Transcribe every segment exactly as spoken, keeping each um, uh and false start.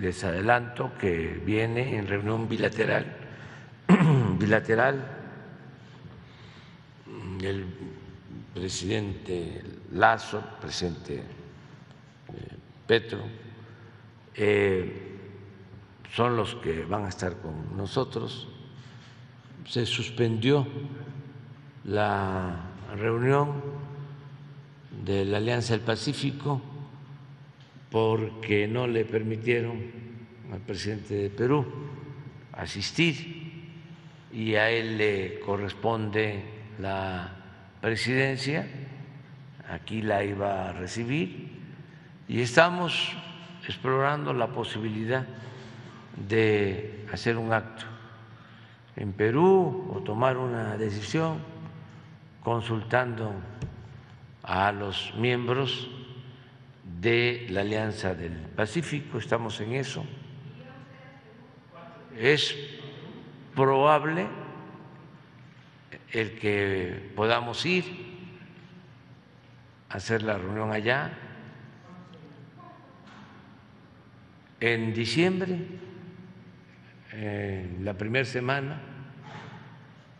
Les adelanto que viene en reunión bilateral, bilateral el presidente Lazo, el presidente Petro, eh, son los que van a estar con nosotros. Se suspendió la reunión de la Alianza del Pacífico porque no le permitieron al presidente de Perú asistir y a él le corresponde la presidencia, aquí la iba a recibir y estamos explorando la posibilidad de hacer un acto en Perú o tomar una decisión consultando a los miembros de la Alianza del Pacífico, estamos en eso. Es probable el que podamos ir a hacer la reunión allá en diciembre, en la primera semana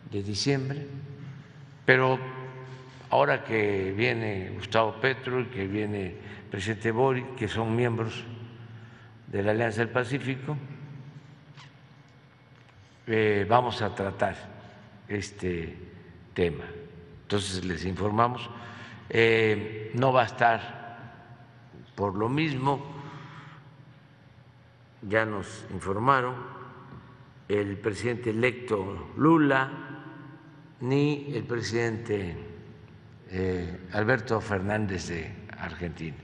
de diciembre, pero ahora que viene Gustavo Petro y que viene el presidente Boric, que son miembros de la Alianza del Pacífico, eh, vamos a tratar este tema. Entonces les informamos, eh, no va a estar por lo mismo, ya nos informaron, el presidente electo Lula ni el presidente Eh, Alberto Fernández de Argentina,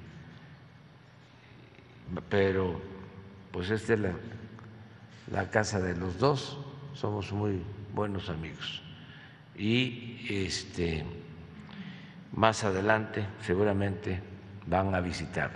pero pues esta es la, la casa de los dos, somos muy buenos amigos y este, más adelante seguramente van a visitarnos.